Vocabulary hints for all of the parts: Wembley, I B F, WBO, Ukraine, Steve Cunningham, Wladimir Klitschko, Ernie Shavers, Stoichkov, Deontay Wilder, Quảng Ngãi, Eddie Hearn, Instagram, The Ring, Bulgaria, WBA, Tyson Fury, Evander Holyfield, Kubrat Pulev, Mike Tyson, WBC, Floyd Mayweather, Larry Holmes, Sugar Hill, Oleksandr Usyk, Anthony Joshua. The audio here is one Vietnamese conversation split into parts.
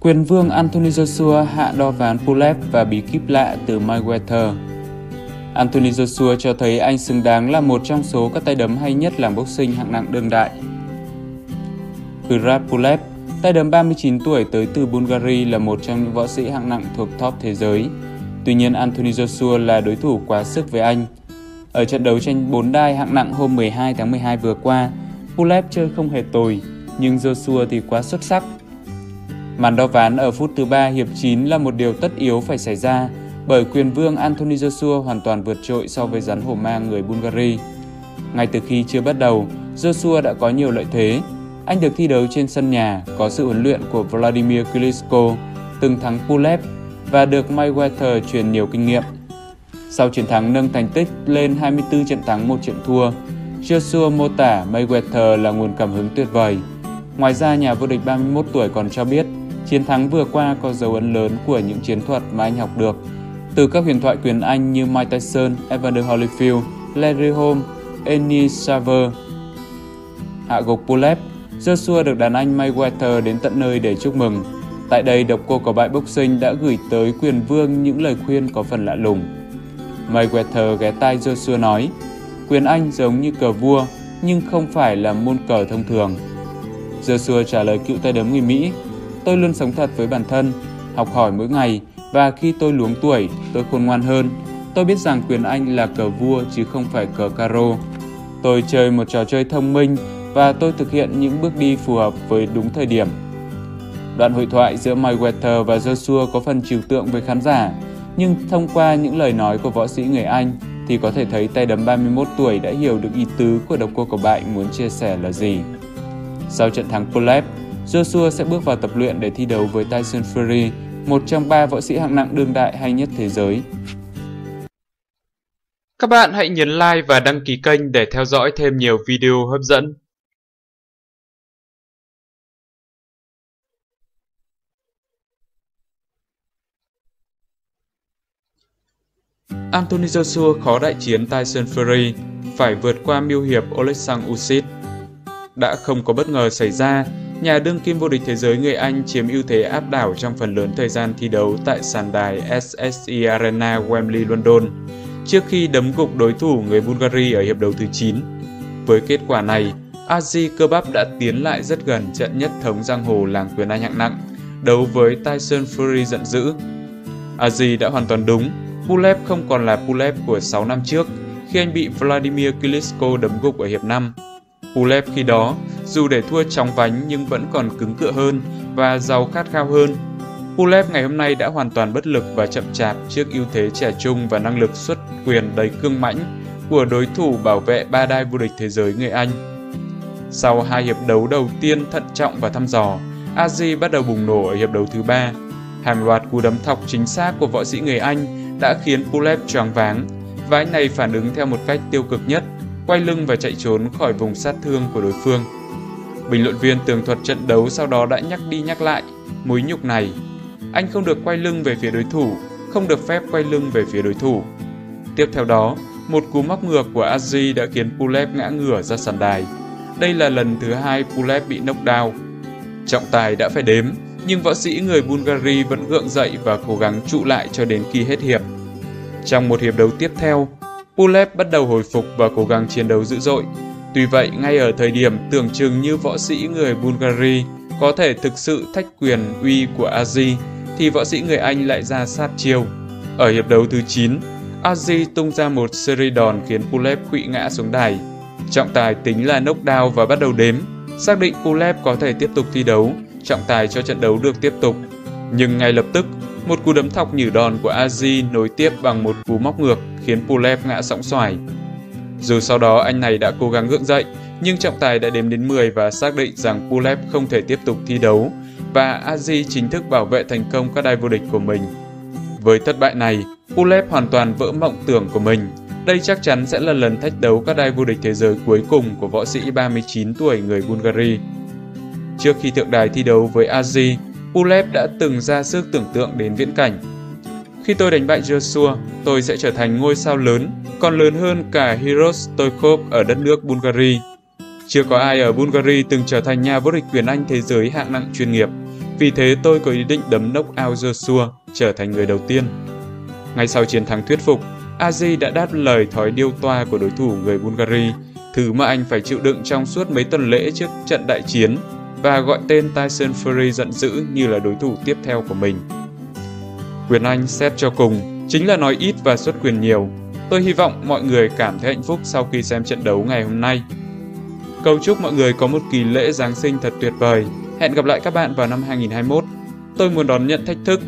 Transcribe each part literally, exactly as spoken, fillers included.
Quyền vương Anthony Joshua hạ đo ván Pulev và bí kíp lạ từ Mayweather. Anthony Joshua cho thấy anh xứng đáng là một trong số các tay đấm hay nhất làm boxing hạng nặng đương đại. Kubrat Pulev, tay đấm ba mươi chín tuổi tới từ Bulgaria, là một trong những võ sĩ hạng nặng thuộc top thế giới. Tuy nhiên, Anthony Joshua là đối thủ quá sức với anh. Ở trận đấu tranh bốn đai hạng nặng hôm mười hai tháng mười hai vừa qua, Pulev chơi không hề tồi, nhưng Joshua thì quá xuất sắc. Màn đo ván ở phút thứ ba hiệp chín là một điều tất yếu phải xảy ra, bởi quyền vương Anthony Joshua hoàn toàn vượt trội so với rắn hổ mang người Bulgaria. Ngay từ khi chưa bắt đầu, Joshua đã có nhiều lợi thế. Anh được thi đấu trên sân nhà, có sự huấn luyện của Wladimir Klitschko, từng thắng Pulev và được Mayweather truyền nhiều kinh nghiệm. Sau chiến thắng nâng thành tích lên hai mươi tư trận thắng, một trận thua, Joshua mô tả Mayweather là nguồn cảm hứng tuyệt vời. Ngoài ra, nhà vô địch ba mươi mốt tuổi còn cho biết chiến thắng vừa qua có dấu ấn lớn của những chiến thuật mà anh học được từ các huyền thoại quyền Anh như Mike Tyson, Evander Holyfield, Larry Holmes, Ernie Shavers. Hạ gục Pulev, Joshua được đàn anh Mayweather đến tận nơi để chúc mừng. Tại đây, độc cô của bãi boxing đã gửi tới quyền vương những lời khuyên có phần lạ lùng. Mayweather ghé tai Joshua nói, quyền Anh giống như cờ vua, nhưng không phải là môn cờ thông thường. Joshua trả lời cựu tay đấm người Mỹ, tôi luôn sống thật với bản thân, học hỏi mỗi ngày, và khi tôi luống tuổi, tôi khôn ngoan hơn. Tôi biết rằng quyền Anh là cờ vua chứ không phải cờ caro. Tôi chơi một trò chơi thông minh và tôi thực hiện những bước đi phù hợp với đúng thời điểm. Đoạn hội thoại giữa Mayweather và Joshua có phần trừu tượng với khán giả, nhưng thông qua những lời nói của võ sĩ người Anh thì có thể thấy tay đấm ba mươi mốt tuổi đã hiểu được ý tứ của độc cô cỏ bại muốn chia sẻ là gì. Sau trận thắng Pulev, Joshua sẽ bước vào tập luyện để thi đấu với Tyson Fury, một trong ba võ sĩ hạng nặng đương đại hay nhất thế giới. Các bạn hãy nhấn like và đăng ký kênh để theo dõi thêm nhiều video hấp dẫn. Anthony Joshua khó đại chiến Tyson Fury, phải vượt qua miêu hiệp Oleksandr Usyk. Đã không có bất ngờ xảy ra, nhà đương kim vô địch thế giới người Anh chiếm ưu thế áp đảo trong phần lớn thời gian thi đấu tại sàn đài ét ét e Arena Wembley, London, trước khi đấm gục đối thủ người Bulgaria ở hiệp đấu thứ chín. Với kết quả này, Aziz Kubrat đã tiến lại rất gần trận nhất thống giang hồ làng quyền Anh hạng nặng, đấu với Tyson Fury giận dữ. Aziz đã hoàn toàn đúng, Pulev không còn là Pulev của sáu năm trước khi anh bị Wladimir Klitschko đấm gục ở hiệp năm. Pulev khi đó, dù để thua chóng vánh nhưng vẫn còn cứng cựa hơn và giàu khát khao hơn. Pulev ngày hôm nay đã hoàn toàn bất lực và chậm chạp trước ưu thế trẻ trung và năng lực xuất quyền đầy cương mãnh của đối thủ bảo vệ ba đai vô địch thế giới người Anh. Sau hai hiệp đấu đầu tiên thận trọng và thăm dò, Aziz bắt đầu bùng nổ ở hiệp đấu thứ ba. Hàng loạt cú đấm thọc chính xác của võ sĩ người Anh đã khiến Pulev choáng váng, và anh này phản ứng theo một cách tiêu cực nhất, quay lưng và chạy trốn khỏi vùng sát thương của đối phương. Bình luận viên tường thuật trận đấu sau đó đã nhắc đi nhắc lại mối nhục này. Anh không được quay lưng về phía đối thủ, không được phép quay lưng về phía đối thủ. Tiếp theo đó, một cú móc ngược của Aziz đã khiến Pulev ngã ngửa ra sàn đài. Đây là lần thứ hai Pulev bị knockdown. Trọng tài đã phải đếm, nhưng võ sĩ người Bulgaria vẫn gượng dậy và cố gắng trụ lại cho đến khi hết hiệp. Trong một hiệp đấu tiếp theo, Pulev bắt đầu hồi phục và cố gắng chiến đấu dữ dội. Tuy vậy, ngay ở thời điểm tưởng chừng như võ sĩ người Bulgaria có thể thực sự thách quyền uy của Aziz, thì võ sĩ người Anh lại ra sát chiêu. Ở hiệp đấu thứ chín, Aziz tung ra một series đòn khiến Pulev khuỵu ngã xuống đài. Trọng tài tính là knockdown và bắt đầu đếm, xác định Pulev có thể tiếp tục thi đấu. Trọng tài cho trận đấu được tiếp tục, nhưng ngay lập tức, một cú đấm thọc nhử đòn của Aziz nối tiếp bằng một cú móc ngược khiến Pulev ngã sóng xoài. Dù sau đó anh này đã cố gắng gượng dậy, nhưng trọng tài đã đếm đến mười và xác định rằng Pulev không thể tiếp tục thi đấu, và Aziz chính thức bảo vệ thành công các đai vô địch của mình. Với thất bại này, Pulev hoàn toàn vỡ mộng tưởng của mình. Đây chắc chắn sẽ là lần thách đấu các đai vô địch thế giới cuối cùng của võ sĩ ba mươi chín tuổi người Bulgaria. Trước khi thượng đài thi đấu với Aziz, Pulev đã từng ra sức tưởng tượng đến viễn cảnh. Khi tôi đánh bại Joshua, tôi sẽ trở thành ngôi sao lớn, còn lớn hơn cả Heroes Stoichkov ở đất nước Bulgaria. Chưa có ai ở Bulgaria từng trở thành nhà vô địch quyền Anh thế giới hạng nặng chuyên nghiệp, Vì thế tôi có ý định đấm knock out Joshua, trở thành người đầu tiên. Ngay sau chiến thắng thuyết phục, Aziz đã đáp lời thói điêu toa của đối thủ người Bulgaria, thứ mà anh phải chịu đựng trong suốt mấy tuần lễ trước trận đại chiến, và gọi tên Tyson Fury giận dữ như là đối thủ tiếp theo của mình. Quyền Anh xét cho cùng chính là nói ít và xuất quyền nhiều. Tôi hy vọng mọi người cảm thấy hạnh phúc sau khi xem trận đấu ngày hôm nay. Cầu chúc mọi người có một kỳ lễ Giáng sinh thật tuyệt vời. Hẹn gặp lại các bạn vào năm hai nghìn không trăm hai mươi mốt. Tôi muốn đón nhận thách thức.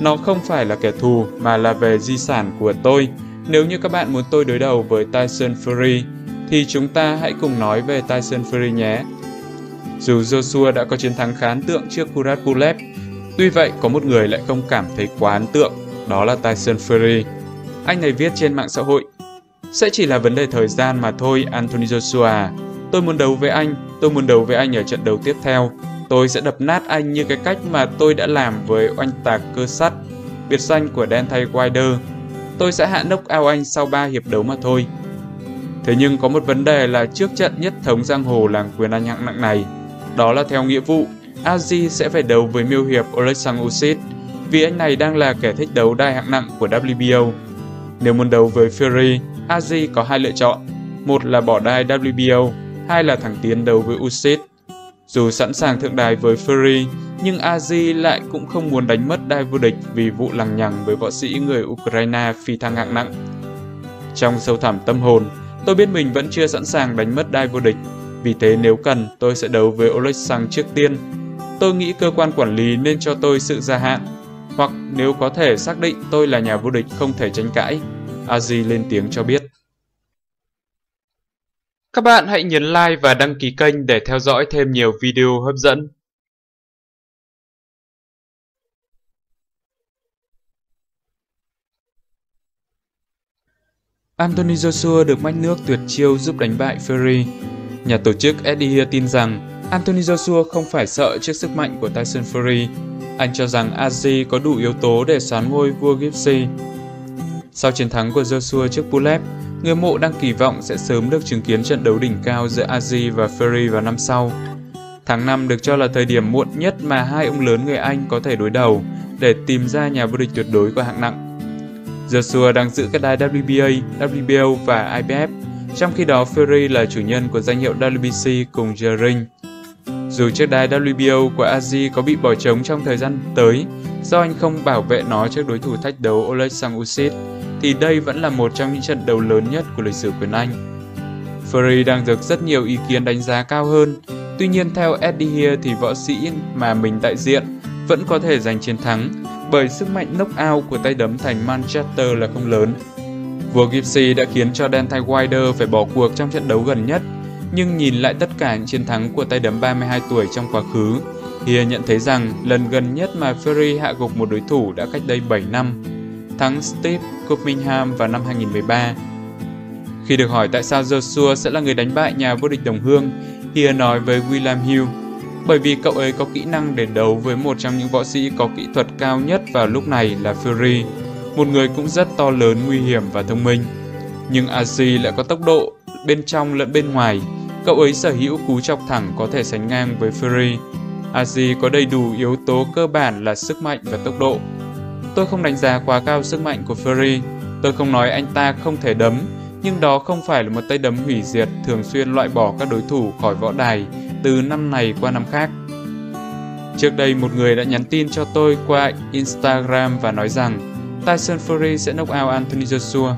Nó không phải là kẻ thù mà là về di sản của tôi. Nếu như các bạn muốn tôi đối đầu với Tyson Fury, thì chúng ta hãy cùng nói về Tyson Fury nhé. Dù Joshua đã có chiến thắng khá ấn tượng trước Kubrat Pulev, tuy vậy có một người lại không cảm thấy quá ấn tượng, đó là Tyson Fury. Anh này viết trên mạng xã hội: "Sẽ chỉ là vấn đề thời gian mà thôi, Anthony Joshua. Tôi muốn đấu với anh, tôi muốn đấu với anh ở trận đấu tiếp theo. Tôi sẽ đập nát anh như cái cách mà tôi đã làm với oanh tạc cơ sắt, biệt danh của Deontay Wilder. Tôi sẽ hạ knock out anh sau ba hiệp đấu mà thôi." Thế nhưng có một vấn đề là trước trận nhất thống giang hồ làng quyền Anh hạng nặng này, đó là theo nghĩa vụ, Aziz sẽ phải đấu với miêu hiệp Oleksandr Usyk, vì anh này đang là kẻ thích đấu đai hạng nặng của W B O. Nếu muốn đấu với Fury, Aziz có hai lựa chọn, một là bỏ đai W B O, hai là thẳng tiến đấu với Usyk. Dù sẵn sàng thượng đài với Fury, nhưng Aziz lại cũng không muốn đánh mất đai vô địch vì vụ lằng nhằng với võ sĩ người Ukraine phi thăng hạng nặng. Trong sâu thẳm tâm hồn, tôi biết mình vẫn chưa sẵn sàng đánh mất đai vô địch, vì thế nếu cần, tôi sẽ đấu với Oleksandr trước tiên. Tôi nghĩ cơ quan quản lý nên cho tôi sự gia hạn, hoặc nếu có thể xác định tôi là nhà vô địch không thể tranh cãi, Aziz lên tiếng cho biết. Các bạn hãy nhấn like và đăng ký kênh để theo dõi thêm nhiều video hấp dẫn. Anthony Joshua được mách nước tuyệt chiêu giúp đánh bại Fury. Nhà tổ chức Eddie Hearn tin rằng Anthony Joshua không phải sợ trước sức mạnh của Tyson Fury. Anh cho rằng Aziz có đủ yếu tố để soán ngôi vua Gypsy. Sau chiến thắng của Joshua trước Pulev, người mộ đang kỳ vọng sẽ sớm được chứng kiến trận đấu đỉnh cao giữa Aziz và Fury vào năm sau. Tháng năm được cho là thời điểm muộn nhất mà hai ông lớn người Anh có thể đối đầu để tìm ra nhà vô địch tuyệt đối của hạng nặng. Joshua đang giữ các đai W B A, W B O và I B F, trong khi đó Fury là chủ nhân của danh hiệu W B C cùng The Ring. Dù chiếc đai W B O của Aziz có bị bỏ trống trong thời gian tới do anh không bảo vệ nó trước đối thủ thách đấu Oleksandr Usyk, thì đây vẫn là một trong những trận đấu lớn nhất của lịch sử quyền Anh. Fury đang được rất nhiều ý kiến đánh giá cao hơn, tuy nhiên theo Eddie Hearn thì võ sĩ mà mình đại diện vẫn có thể giành chiến thắng, bởi sức mạnh knock-out của tay đấm thành Manchester là không lớn. Vua Gypsy đã khiến cho Deontay Wilder phải bỏ cuộc trong trận đấu gần nhất, nhưng nhìn lại tất cả những chiến thắng của tay đấm ba mươi hai tuổi trong quá khứ, Hearn nhận thấy rằng lần gần nhất mà Fury hạ gục một đối thủ đã cách đây bảy năm, thắng Steve Cunningham vào năm hai nghìn không trăm mười ba. Khi được hỏi tại sao Joshua sẽ là người đánh bại nhà vô địch đồng hương, Hearn nói với William Hill: "Bởi vì cậu ấy có kỹ năng để đấu với một trong những võ sĩ có kỹ thuật cao nhất vào lúc này là Fury, một người cũng rất to lớn, nguy hiểm và thông minh. Nhưng Aziz lại có tốc độ bên trong lẫn bên ngoài, cậu ấy sở hữu cú chọc thẳng có thể sánh ngang với Fury. Aziz có đầy đủ yếu tố cơ bản là sức mạnh và tốc độ. Tôi không đánh giá quá cao sức mạnh của Fury, tôi không nói anh ta không thể đấm, nhưng đó không phải là một tay đấm hủy diệt thường xuyên loại bỏ các đối thủ khỏi võ đài từ năm này qua năm khác." Trước đây một người đã nhắn tin cho tôi qua Instagram và nói rằng Tyson Fury sẽ knock out Anthony Joshua.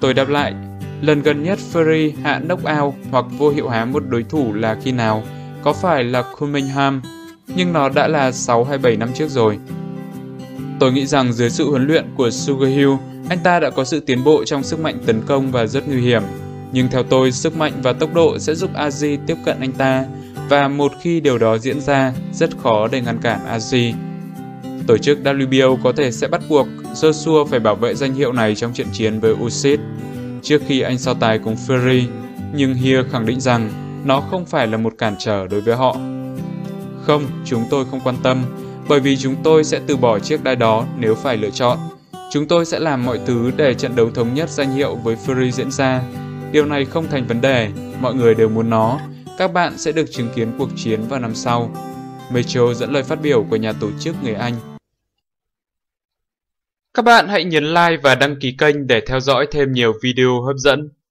Tôi đáp lại, lần gần nhất Fury hạ knock out hoặc vô hiệu hóa một đối thủ là khi nào? Có phải là Cunningham? Nhưng nó đã là sáu hay bảy năm trước rồi. Tôi nghĩ rằng dưới sự huấn luyện của Sugar Hill, anh ta đã có sự tiến bộ trong sức mạnh tấn công và rất nguy hiểm. Nhưng theo tôi, sức mạnh và tốc độ sẽ giúp Aziz tiếp cận anh ta, và một khi điều đó diễn ra, rất khó để ngăn cản Aziz. Tổ chức W B O có thể sẽ bắt buộc Joshua phải bảo vệ danh hiệu này trong trận chiến với Usyk trước khi anh so tài cùng Fury, nhưng Hearn khẳng định rằng nó không phải là một cản trở đối với họ. "Không, chúng tôi không quan tâm, bởi vì chúng tôi sẽ từ bỏ chiếc đai đó nếu phải lựa chọn. Chúng tôi sẽ làm mọi thứ để trận đấu thống nhất danh hiệu với Fury diễn ra. Điều này không thành vấn đề, mọi người đều muốn nó. Các bạn sẽ được chứng kiến cuộc chiến vào năm sau." Mitchell dẫn lời phát biểu của nhà tổ chức người Anh. Các bạn hãy nhấn like và đăng ký kênh để theo dõi thêm nhiều video hấp dẫn.